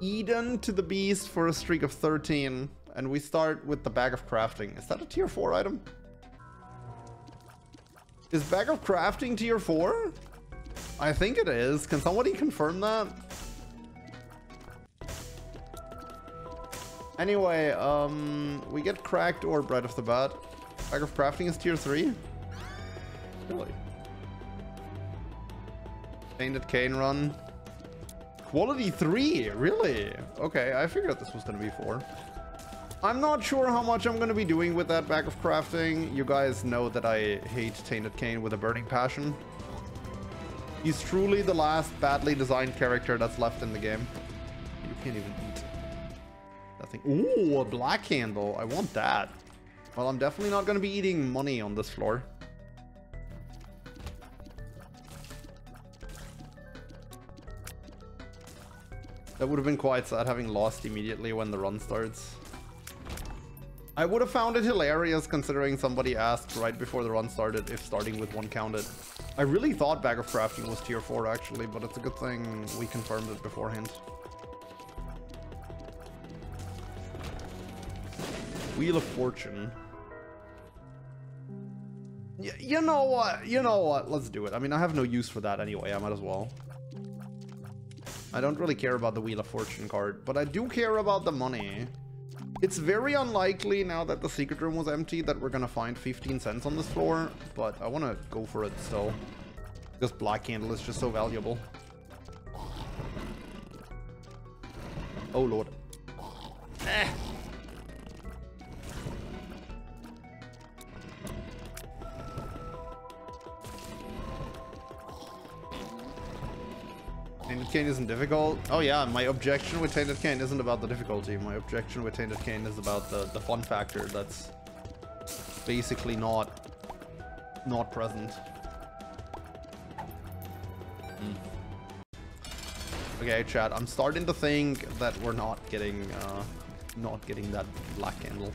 Eden to the Beast for a streak of 13. And we start with the Bag of Crafting. Is that a tier 4 item? Is Bag of Crafting tier 4? I think it is. Can somebody confirm that? Anyway, we get Cracked Orb right off the bat. Bag of Crafting is tier 3? Really? Tainted Cain run. Quality 3, really? Okay, I figured this was gonna be 4. I'm not sure how much I'm gonna be doing with that Bag of Crafting. You guys know that I hate Tainted Cain with a burning passion. He's truly the last badly designed character that's left in the game. You can't even eat nothing. Ooh, a black candle. I want that. Well, I'm definitely not gonna be eating money on this floor. That would have been quite sad having lost immediately when the run starts. I would have found it hilarious considering somebody asked right before the run started if starting with 1 counted. I really thought Bag of Crafting was tier 4 actually, but it's a good thing we confirmed it beforehand. Wheel of Fortune. You know what? You know what? Let's do it. I mean, I have no use for that anyway. I might as well. I don't really care about the Wheel of Fortune card, but I do care about the money. It's very unlikely now that the secret room was empty that we're gonna find 15 cents on this floor, but I wanna go for it still. Because black candle is just so valuable. Oh lord. Eh. Tainted Cain isn't difficult. Oh yeah, my objection with Tainted Cain isn't about the difficulty. My objection with Tainted Cain is about the fun factor that's basically not present. Okay, chat, I'm starting to think that we're not getting that black candle.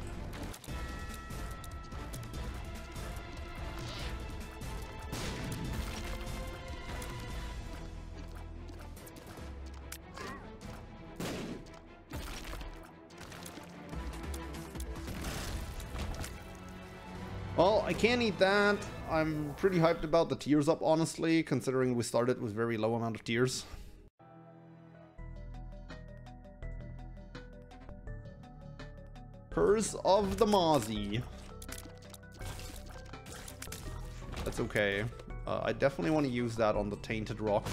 Well, I can't eat that. I'm pretty hyped about the tiers up, honestly, considering we started with very low amount of tiers. Curse of the Mozzie. That's okay. I definitely want to use that on the Tainted Rock.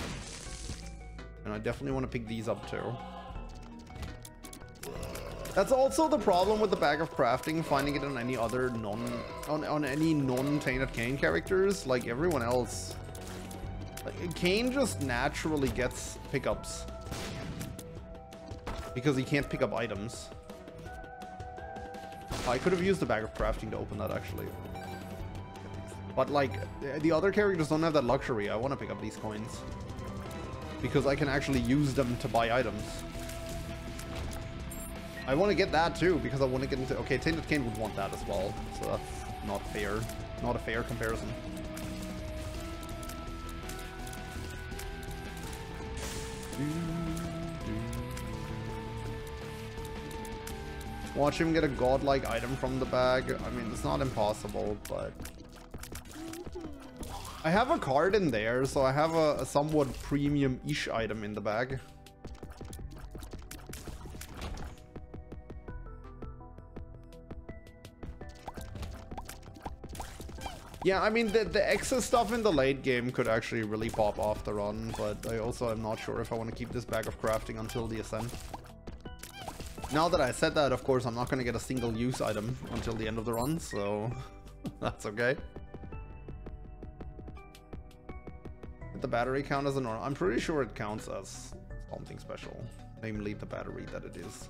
And I definitely want to pick these up too. That's also the problem with the Bag of Crafting, finding it on any other non-Tainted Cain characters. Like everyone else, like, Cain just naturally gets pickups because he can't pick up items. I could have used the Bag of Crafting to open that actually, but like the other characters don't have that luxury. I want to pick up these coins because I can actually use them to buy items. I want to get that too, because I want to get into... Okay, Tainted Cain would want that as well, so that's not fair. Not a fair comparison. Watch him get a godlike item from the bag. I mean, it's not impossible, but... I have a card in there, so I have a somewhat premium-ish item in the bag. Yeah, I mean, the excess stuff in the late game could actually really pop off the run, but I also am not sure if I want to keep this Bag of Crafting until the ascent. Now that I said that, of course, I'm not going to get a single use item until the end of the run, so that's okay. Did the battery count as a normal? I'm pretty sure it counts as something special, namely the battery that it is.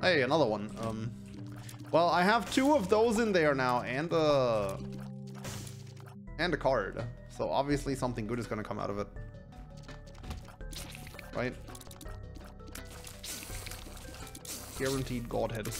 Hey, another one. Well, I have 2 of those in there now, and a card. So obviously something good is going to come out of it, right? Guaranteed Godhead.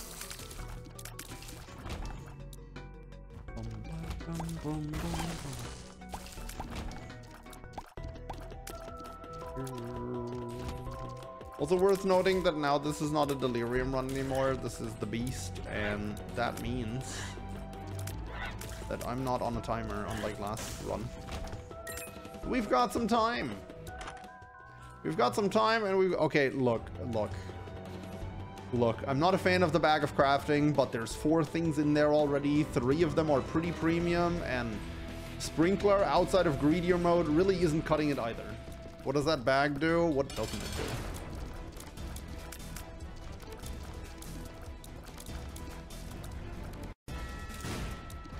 Also worth noting that now this is not a delirium run anymore, this is the Beast, and that means that I'm not on a timer, unlike last run. We've got some time! We've got some time and we've... Okay, look, I'm not a fan of the Bag of Crafting, but there's 4 things in there already. 3 of them are pretty premium, and Sprinkler, outside of greedier mode, really isn't cutting it either. What does that bag do? What doesn't it do?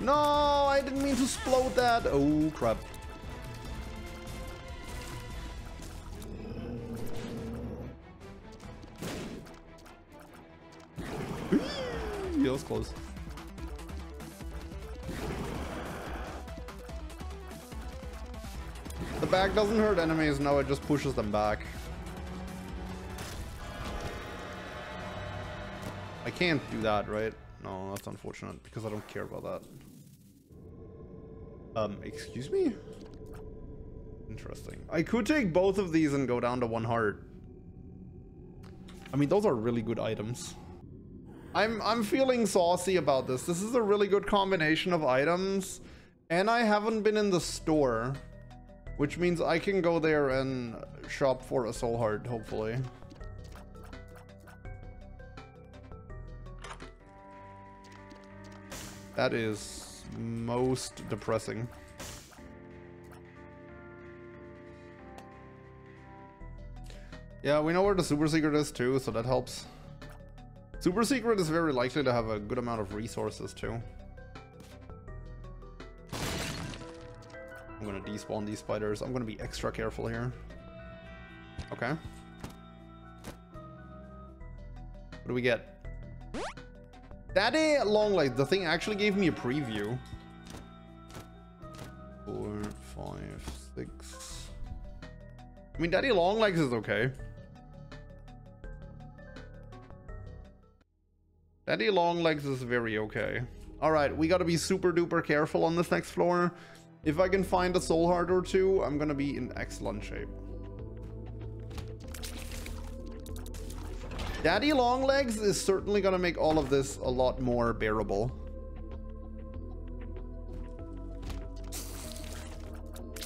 No, I didn't mean to explode that. Oh, crap. Yeah, that was close. The bag doesn't hurt enemies. No, it just pushes them back. I can't do that, right? No, that's unfortunate because I don't care about that. Excuse me? Interesting. I could take both of these and go down to 1 heart. I mean, those are really good items. I'm feeling saucy about this. This is a really good combination of items. And I haven't been in the store. Which means I can go there and shop for a soul heart, hopefully. That is... most depressing. Yeah, we know where the super secret is too, so that helps. Super secret is very likely to have a good amount of resources too. I'm gonna despawn these spiders. I'm gonna be extra careful here. Okay. What do we get? Daddy Long Legs, the thing actually gave me a preview. 4, 5, 6. I mean, Daddy Long Legs is okay. Daddy Long Legs is very okay. All right, we gotta be super duper careful on this next floor. If I can find a soul heart or 2, I'm gonna be in excellent shape. Daddy Long Legs is certainly gonna make all of this a lot more bearable.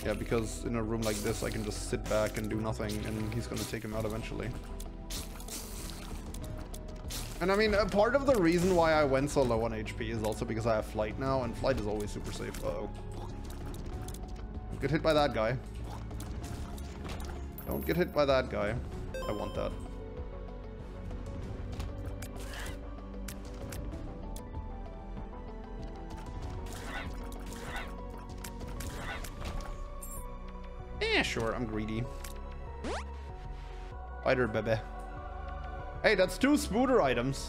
Yeah, because in a room like this, I can just sit back and do nothing, and he's gonna take him out eventually. And I mean, a part of the reason why I went so low on HP is also because I have flight now, and flight is always super safe. Uh-oh. Don't get hit by that guy. Don't get hit by that guy. I want that. Sure, I'm greedy. Spider Bebe. Hey, that's 2 spooder items.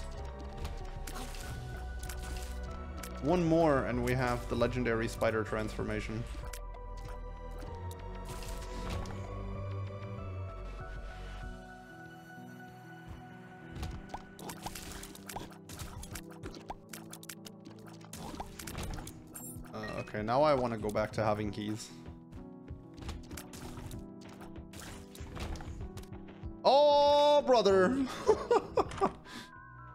1 more and we have the legendary spider transformation. Okay, now I want to go back to having keys. Brother.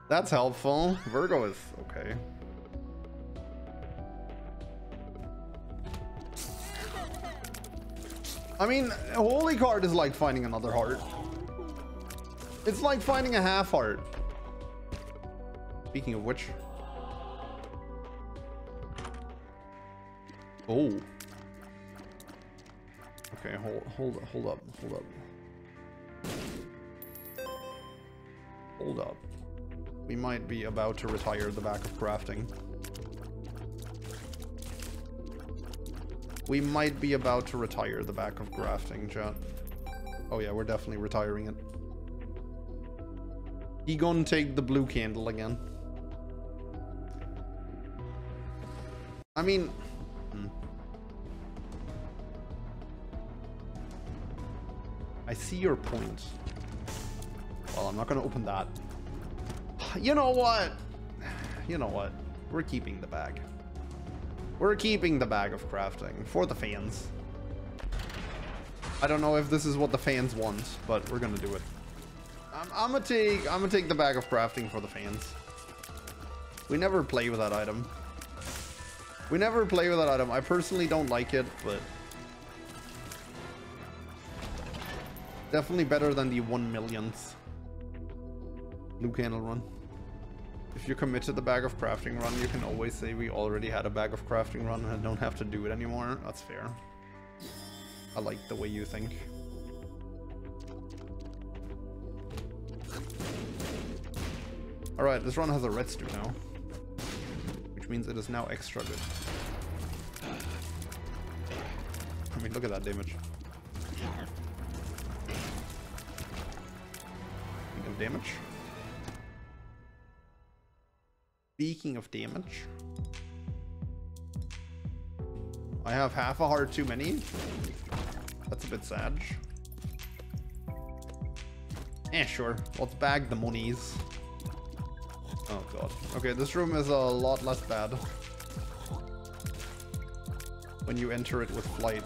That's helpful. Virgo is okay. I mean, Holy card is like finding another heart. It's like finding a half heart. Speaking of which. Oh. Okay, hold up. Hold up. We might be about to retire the Bag of Crafting. We might be about to retire the Bag of Crafting, chat. Oh yeah, we're definitely retiring it. He gonna take the blue candle again. I mean... I see your point. Well, I'm not gonna open that. You know what? You know what? We're keeping the bag. We're keeping the Bag of Crafting for the fans. I don't know if this is what the fans want, but we're gonna do it. I'm gonna take the bag of crafting for the fans. We never play with that item. We never play with that item. I personally don't like it, but definitely better than the 1 millionth Blue Candle run. If you commit to the bag of crafting run, you can always say we already had a bag of crafting run and I don't have to do it anymore. That's fair. I like the way you think. Alright, this run has a red stew now, which means it is now extra good. I mean, look at that damage. Speaking of damage. Speaking of damage. I have half a heart too many. That's a bit sad. Eh, sure. Let's bag the monies. Oh god. Okay, this room is a lot less bad when you enter it with flight.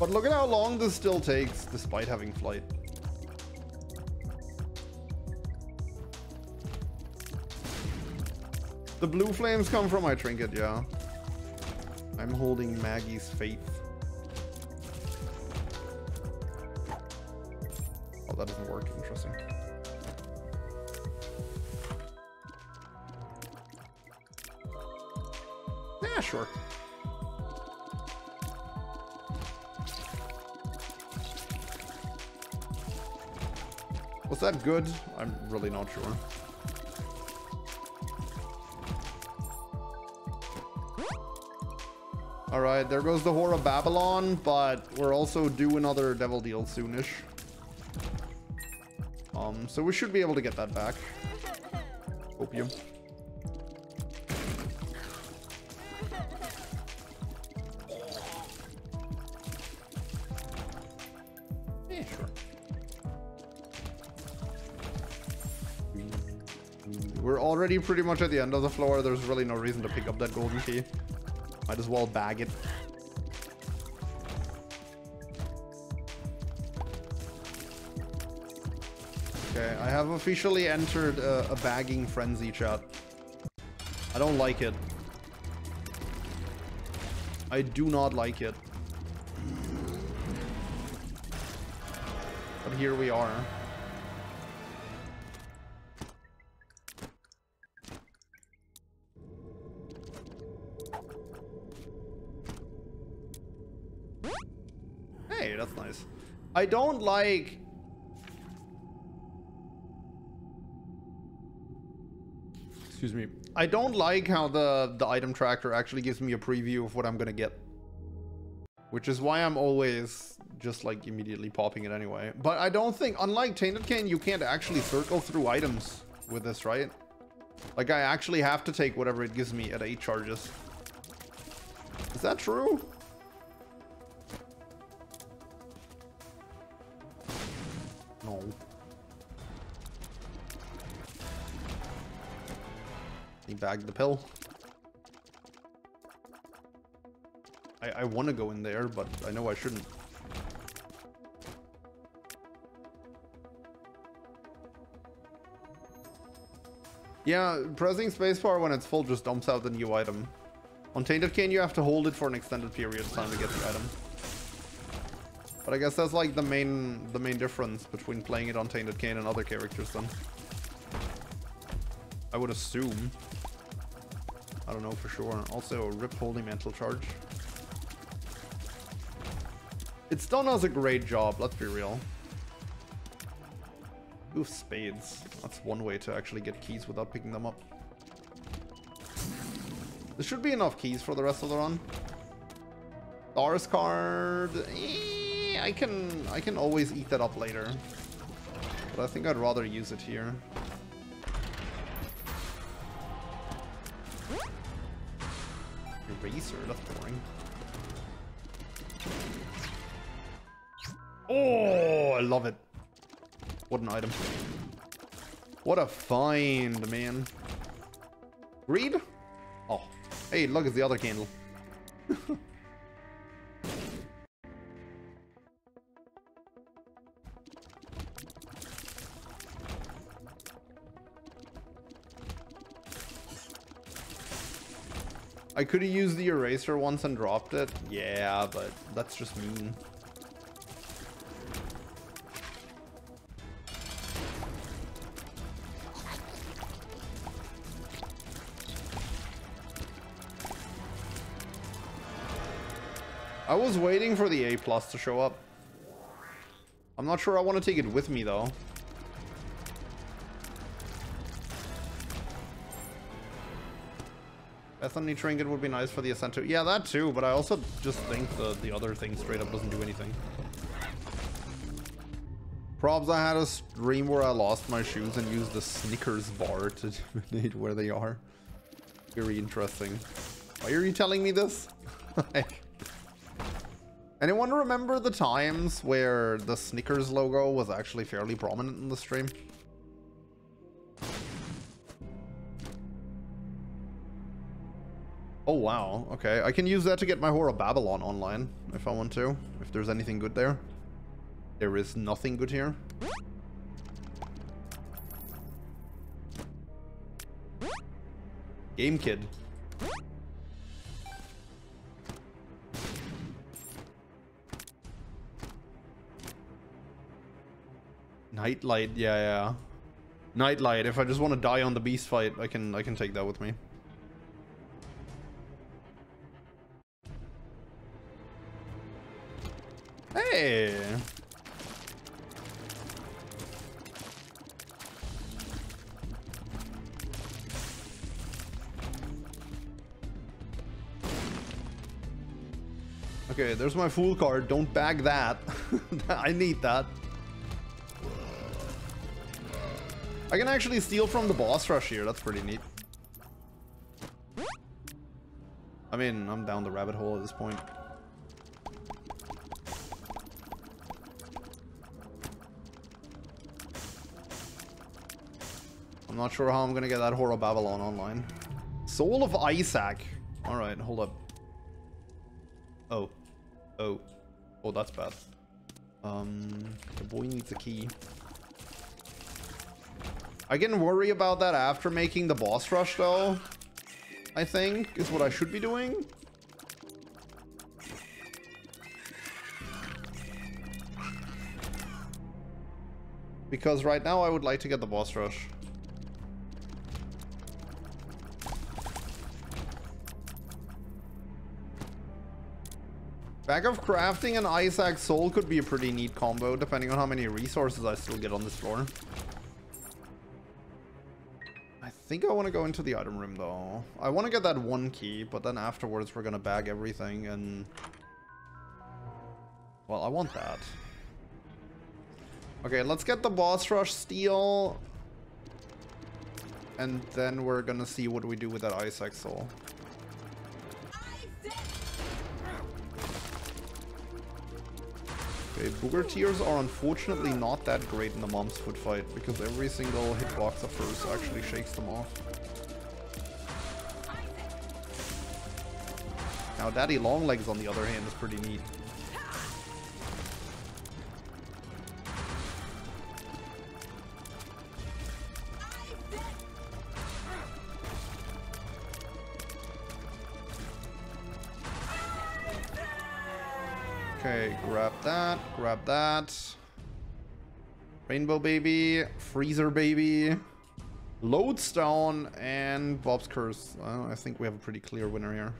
But look at how long this still takes, despite having flight. The blue flames come from my trinket, yeah. I'm holding Maggie's faith. Oh, that doesn't work. Interesting. Yeah, sure. Was that good? I'm really not sure. Alright, there goes the Whore of Babylon, but we're also due another Devil Deal soonish. So we should be able to get that back. Opium. Yeah, sure. We're already pretty much at the end of the floor. There's really no reason to pick up that golden key. Might as well bag it. Okay, I have officially entered a bagging frenzy, chat. I don't like it. I do not like it. But here we are. I don't like... Excuse me. I don't like how the item tracker actually gives me a preview of what I'm gonna get. Which is why I'm always just like immediately popping it anyway. But I don't think, unlike Tainted Cain, you can't actually circle through items with this, right? Like I actually have to take whatever it gives me at 8 charges. Is that true? No. He bagged the pill. I want to go in there, but I know I shouldn't. Yeah, pressing spacebar when it's full just dumps out the new item. On Tainted Cain, you have to hold it for an extended period of time to get the item. But I guess that's like the main difference between playing it on Tainted Cain and other characters then. I would assume. I don't know for sure. Also, rip Holy Mantle charge. It still does a great job, let's be real. Oof, spades. That's one way to actually get keys without picking them up. There should be enough keys for the rest of the run. Stars card. I can always eat that up later, but I think I'd rather use it here. Eraser, that's boring. Oh, I love it. What an item. What a find, man. Greed? Oh, hey, look, it's the other candle. I could have used the eraser once and dropped it. Yeah, but that's just mean. I was waiting for the A plus to show up. I'm not sure I want to take it with me though. Bethany trinket would be nice for the ascent too. Yeah, that too, but I also just think the other thing straight up doesn't do anything. Probs, I had a stream where I lost my shoes and used the Snickers bar to determine where they are. Very interesting. Why are you telling me this? Anyone remember the times where the Snickers logo was actually fairly prominent in the stream? Oh wow, okay. I can use that to get my Whore of Babylon online if I want to. If there's anything good there. There is nothing good here. Game Kid. Nightlight, yeah. Nightlight, if I just want to die on the beast fight, I can take that with me. Hey! Okay, there's my Fool card. Don't bag that. I need that. I can actually steal from the Boss Rush here. That's pretty neat. I mean, I'm down the rabbit hole at this point. I'm not sure how I'm gonna get that Whore of Babylon online. Soul of Isaac. All right, hold up. Oh, that's bad. The boy needs a key. I can worry about that after making the boss rush though, I think, is what I should be doing. Because right now I would like to get the boss rush. Bag of Crafting and Isaac Soul could be a pretty neat combo, depending on how many resources I still get on this floor. I think I want to go into the item room though. I want to get that one key, but then afterwards we're going to bag everything and... Well, I want that. Okay, let's get the boss rush steal. And then we're going to see what we do with that Isaac soul. Okay, Booger tears are unfortunately not that great in the Mom's Foot fight because every single hitbox of hers actually shakes them off. Now Daddy Long Legs on the other hand is pretty neat. Okay, grab that, grab that. Rainbow Baby, Freezer Baby, Lodestone, and Bob's Curse. I think we have a pretty clear winner here.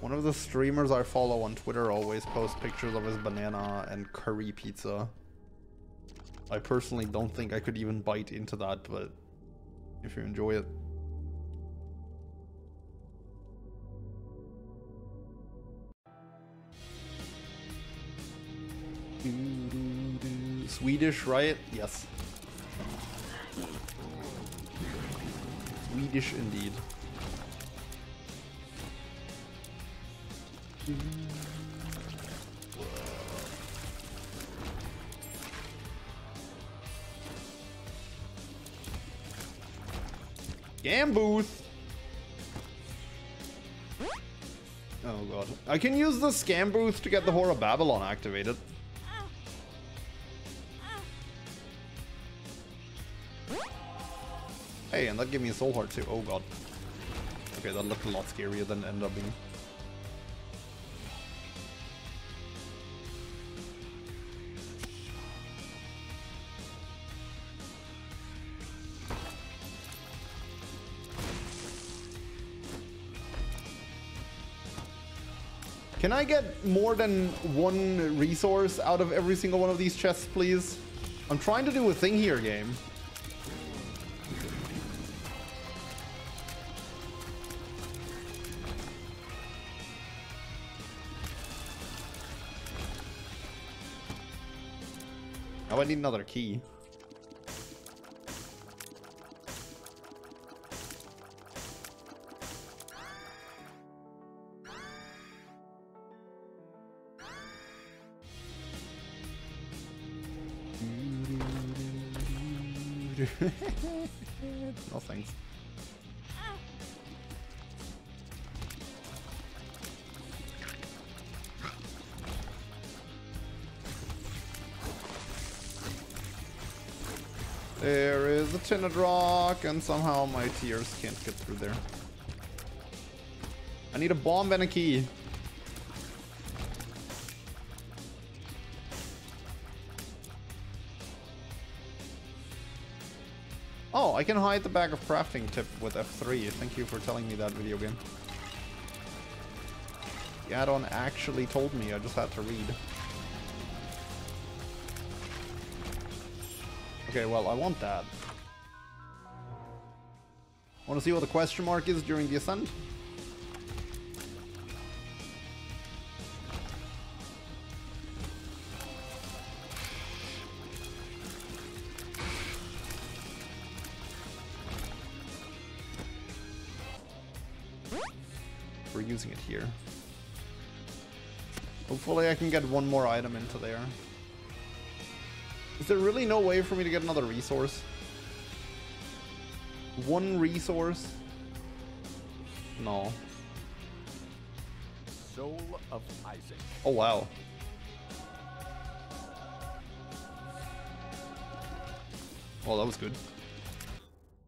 One of the streamers I follow on Twitter always posts pictures of his banana and curry pizza. I personally don't think I could even bite into that, but if you enjoy it. Swedish, right? Yes. Swedish indeed. Scambooth! Oh god. I can use the Scambooth to get the Whore of Babylon activated. Hey, and that gave me a soul heart too. Oh god. Okay, that looked a lot scarier than it ended up being. Can I get more than one resource out of every single one of these chests, please? I'm trying to do a thing here, game. Now I need another key. No thanks. There is a Tainted Rock, and somehow my tears can't get through there. I need a bomb and a key. Oh, I can hide the bag of crafting tip with F3. Thank you for telling me that, video game. The add-on actually told me, I just had to read. Okay, well, I want that. Want to see what the question mark is during the ascent? Using it here. Hopefully I can get one more item into there. Is there really no way for me to get another resource? One resource? No. Soul of Isaac. Oh wow. Well, that was good.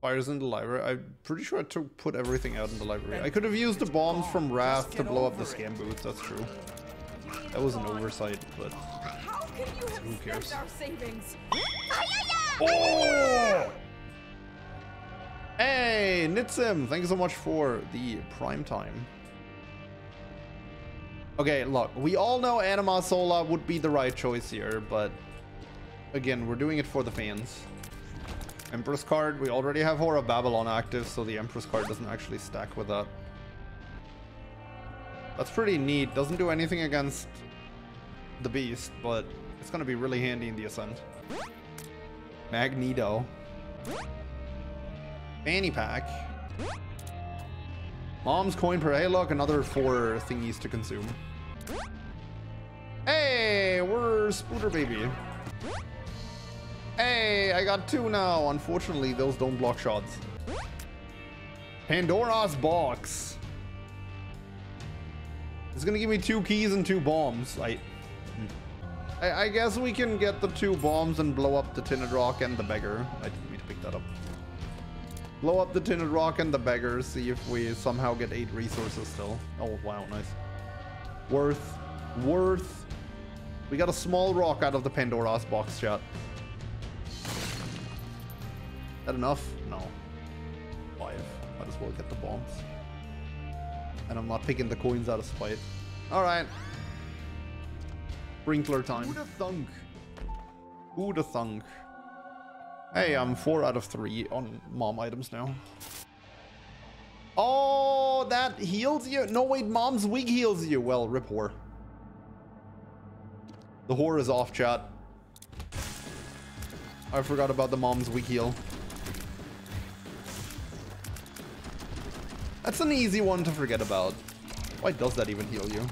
Fires in the library. I'm pretty sure I put everything out in the library. I could have used the bombs from Wrath to blow up the Scambooth. That's true. That was an oversight, but who cares? Oh! Hey, Nitsim! Thank you so much for the prime time. Okay, look. We all know Anima Sola would be the right choice here, but again, we're doing it for the fans. Empress card, we already have Whore of Babylon active, so the Empress card doesn't actually stack with that. That's pretty neat. Doesn't do anything against the Beast, but it's gonna be really handy in the ascent. Magneto. Fanny pack. Mom's coin per. Hey look, another 4 thingies to consume. Hey, we're Spider Bebe. Hey, I got 2 now. Unfortunately, those don't block shots. Pandora's box. It's gonna give me 2 keys and 2 bombs. I guess we can get the 2 bombs and blow up the Tainted Rock and the beggar. I didn't need to pick that up. Blow up the Tainted Rock and the beggar. See if we somehow get 8 resources still. Oh wow, nice. Worth. We got a small rock out of the Pandora's box, chat. That enough? No. 5. Might as well get the bombs. And I'm not picking the coins out of spite. Alright. Sprinkler time. Who'da thunk? Who'da thunk? Hey, I'm 4 out of 3 on mom items now. Oh, that heals you? No, wait, mom's wig heals you. Well, rip whore. The whore is off, chat. I forgot about the mom's wig heal. That's an easy one to forget about. Why does that even heal you?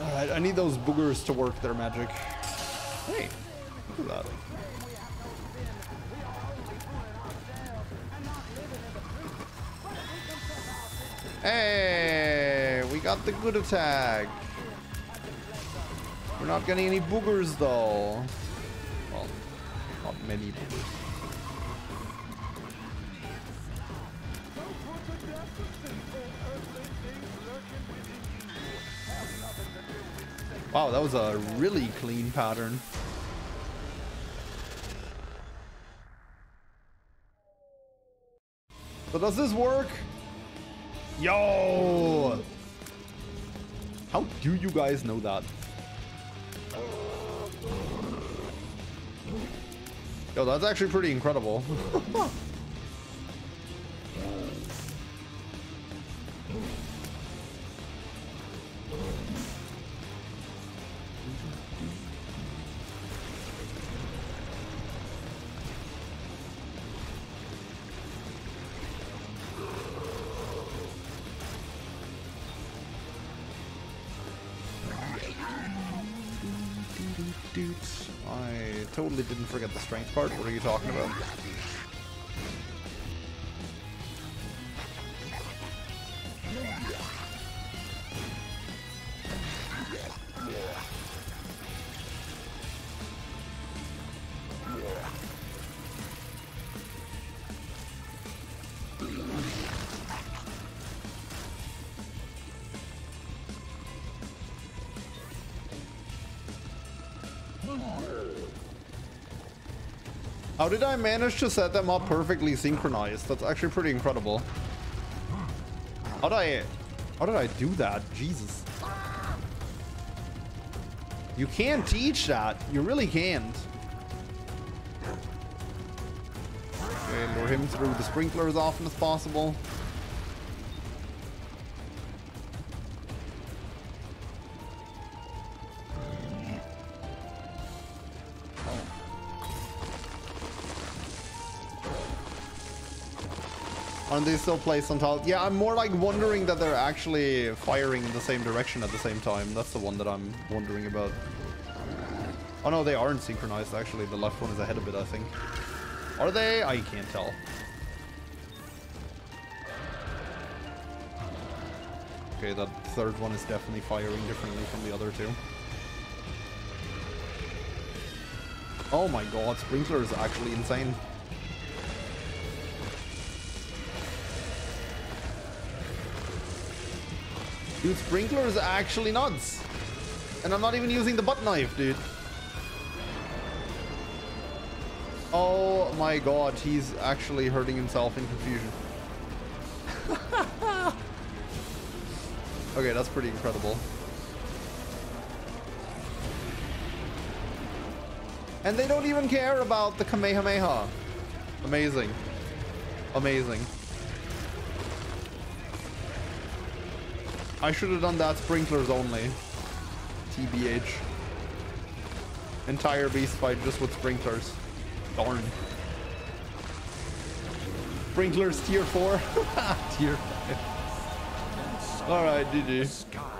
Alright, I need those boogers to work their magic. Hey, look at that. Hey, we got the good attack. We're not getting any boogers though. Well, not many boogers. Wow, that was a really clean pattern. So does this work? Yo! How do you guys know that? Yo, that's actually pretty incredible. I totally didn't forget the strength part. What are you talking about? How did I manage to set them up perfectly synchronized? That's actually pretty incredible. How did I do that? Jesus. You can't teach that. You really can't. Okay, lure him through the sprinkler as often as possible. Aren't they still placed on tiles? Yeah, I'm more like wondering that they're actually firing in the same direction at the same time. That's the one that I'm wondering about. Oh no, they aren't synchronized actually. The left one is ahead a bit, I think. Are they? I can't tell. Okay, that third one is definitely firing differently from the other two. Oh my god, Sprinkler is actually insane. Dude, Sprinkler is actually nuts. And I'm not even using the butt knife, dude. Oh my god, he's actually hurting himself in confusion. Okay, that's pretty incredible. And they don't even care about the Kamehameha. Amazing. Amazing. I should have done that sprinklers only. TBH. Entire beast fight just with sprinklers. Darn. Sprinklers tier 4. Tier 5. Alright, GG.